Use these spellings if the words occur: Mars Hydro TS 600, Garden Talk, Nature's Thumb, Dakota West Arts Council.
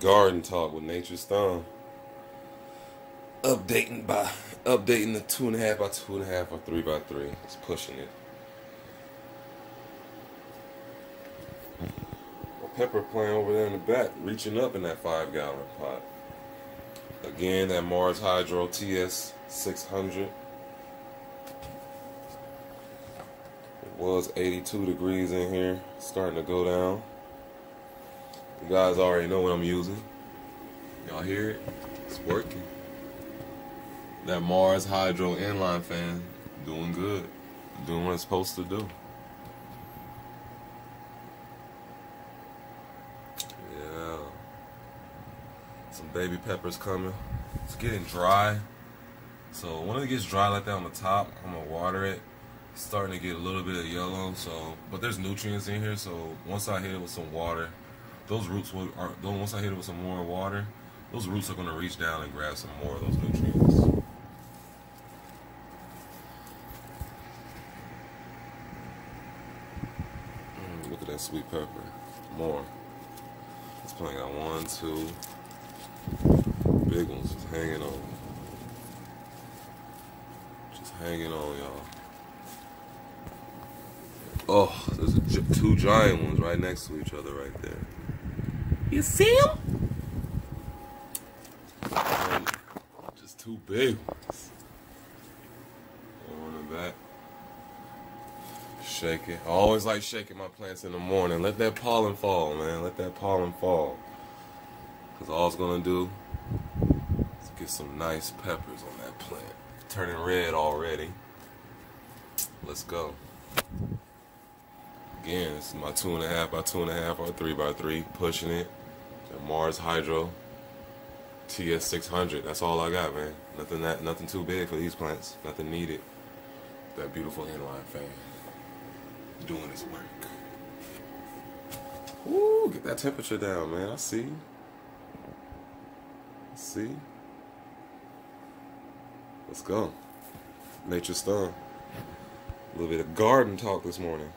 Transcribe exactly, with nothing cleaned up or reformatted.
Garden Talk with Nature's Thumb. Updating by updating the two and a half by two and a half or three by three. It's pushing it. A pepper plant over there in the back, reaching up in that five gallon pot. Again, that Mars Hydro T S six hundred. It was eighty-two degrees in here, starting to go down. You guys already know what I'm using. Y'all hear it? It's working. That Mars Hydro inline fan doing good. Doing what it's supposed to do. Yeah. Some baby peppers coming. It's getting dry. So when it gets dry like that on the top, I'm going to water it. It's starting to get a little bit of yellow. So, but there's nutrients in here. So once I hit it with some water, those roots will, are, once I hit it with some more water, those roots are going to reach down and grab some more of those nutrients. Mm, look at that sweet pepper. More. This plant got one, two. Big ones just hanging on. Just hanging on, y'all. Oh, there's a, two giant ones right next to each other right there. You see them? And just two big ones. One in the back. Shake it. I always like shaking my plants in the morning. Let that pollen fall, man. Let that pollen fall. Because all it's going to do is get some nice peppers on that plant. Turning red already. Let's go. Again, this is my two and a half by two and a half or three by three, pushing it. The Mars Hydro T S six hundred. That's all I got, man. Nothing that, nothing too big for these plants. Nothing needed. That beautiful inline fan doing its work. Ooh, get that temperature down, man. I see. I see. Let's go. Nature's Thumb. A little bit of garden talk this morning.